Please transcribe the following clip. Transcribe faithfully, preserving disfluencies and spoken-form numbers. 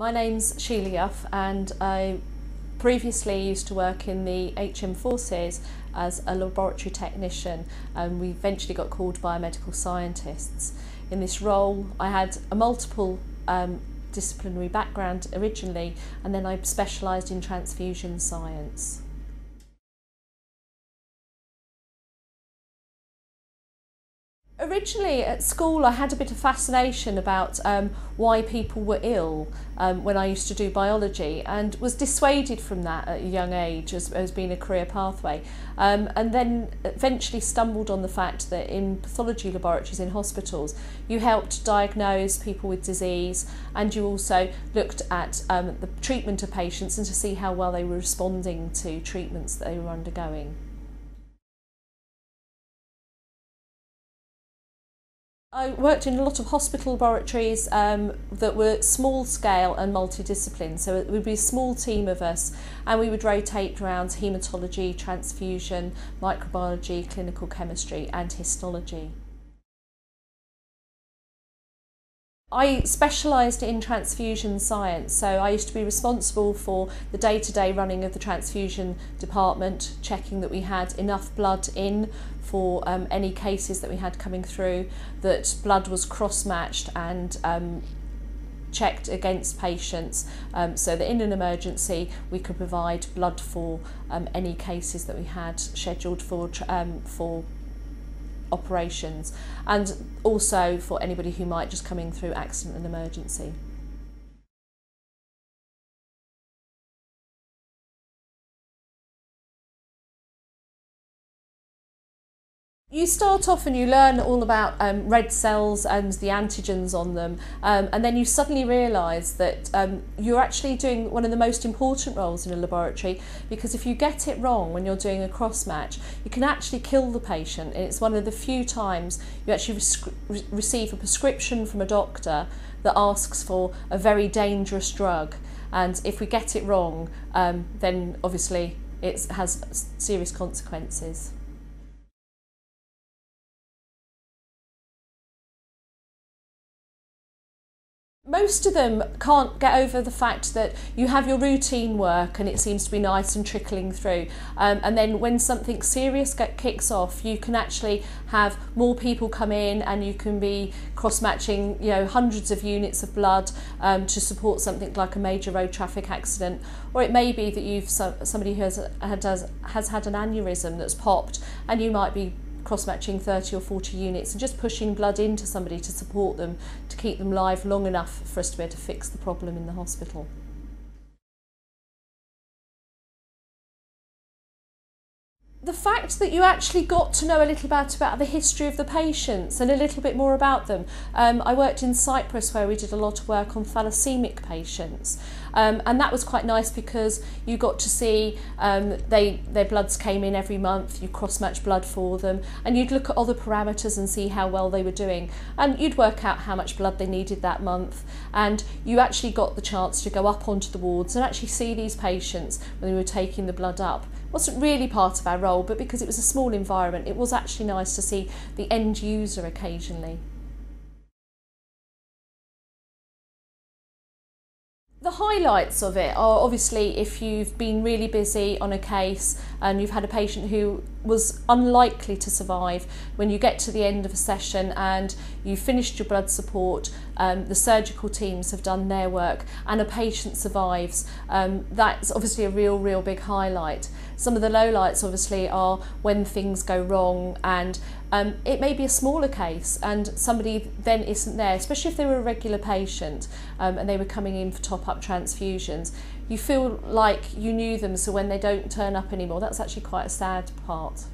My name's Sheelagh Heugh and I previously used to work in the H M forces as a laboratory technician, and we eventually got called biomedical scientists. In this role I had a multiple um, disciplinary background originally, and then I specialised in transfusion science. Originally at school I had a bit of fascination about um, why people were ill um, when I used to do biology, and was dissuaded from that at a young age as, as being a career pathway, um, and then eventually stumbled on the fact that in pathology laboratories in hospitals you helped diagnose people with disease, and you also looked at um, the treatment of patients and to see how well they were responding to treatments that they were undergoing. I worked in a lot of hospital laboratories um, that were small scale and multidiscipline, so it would be a small team of us and we would rotate around haematology, transfusion, microbiology, clinical chemistry and histology. I specialised in transfusion science, so I used to be responsible for the day-to-day running of the transfusion department, checking that we had enough blood in for um, any cases that we had coming through, that blood was cross-matched and um, checked against patients, um, so that in an emergency we could provide blood for um, any cases that we had scheduled for, um, for operations, and also for anybody who might just come in through accident and emergency. You start off and you learn all about um, red cells and the antigens on them, um, and then you suddenly realise that um, you're actually doing one of the most important roles in a laboratory, because if you get it wrong when you're doing a cross-match, you can actually kill the patient. It's one of the few times you actually re receive a prescription from a doctor that asks for a very dangerous drug, and if we get it wrong, um, then obviously it has serious consequences. Most of them can't get over the fact that you have your routine work and it seems to be nice and trickling through, um, and then when something serious get, kicks off, you can actually have more people come in and you can be cross-matching, you know, hundreds of units of blood um, to support something like a major road traffic accident, or it may be that you've some, somebody who has, has, has had an aneurysm that's popped and you might be cross-matching thirty or forty units and just pushing blood into somebody to support them, to keep them live long enough for us to be able to fix the problem in the hospital. The fact that you actually got to know a little bit about the history of the patients and a little bit more about them. Um, I worked in Cyprus where we did a lot of work on thalassemic patients, um, and that was quite nice because you got to see um, they, their bloods came in every month, you cross-match blood for them, and you'd look at other parameters and see how well they were doing, and you'd work out how much blood they needed that month, and you actually got the chance to go up onto the wards and actually see these patients when they were taking the blood up. It wasn't really part of our role, but because it was a small environment, it was actually nice to see the end user occasionally. The highlights of it are obviously if you've been really busy on a case and you've had a patient who was unlikely to survive, when you get to the end of a session and you've finished your blood support, um, the surgical teams have done their work and a patient survives, um, that's obviously a real, real big highlight. Some of the lowlights obviously are when things go wrong, and um, it may be a smaller case and somebody then isn't there, especially if they were a regular patient um, and they were coming in for top-up transfusions. You feel like you knew them, so when they don't turn up anymore, that's actually quite a sad part.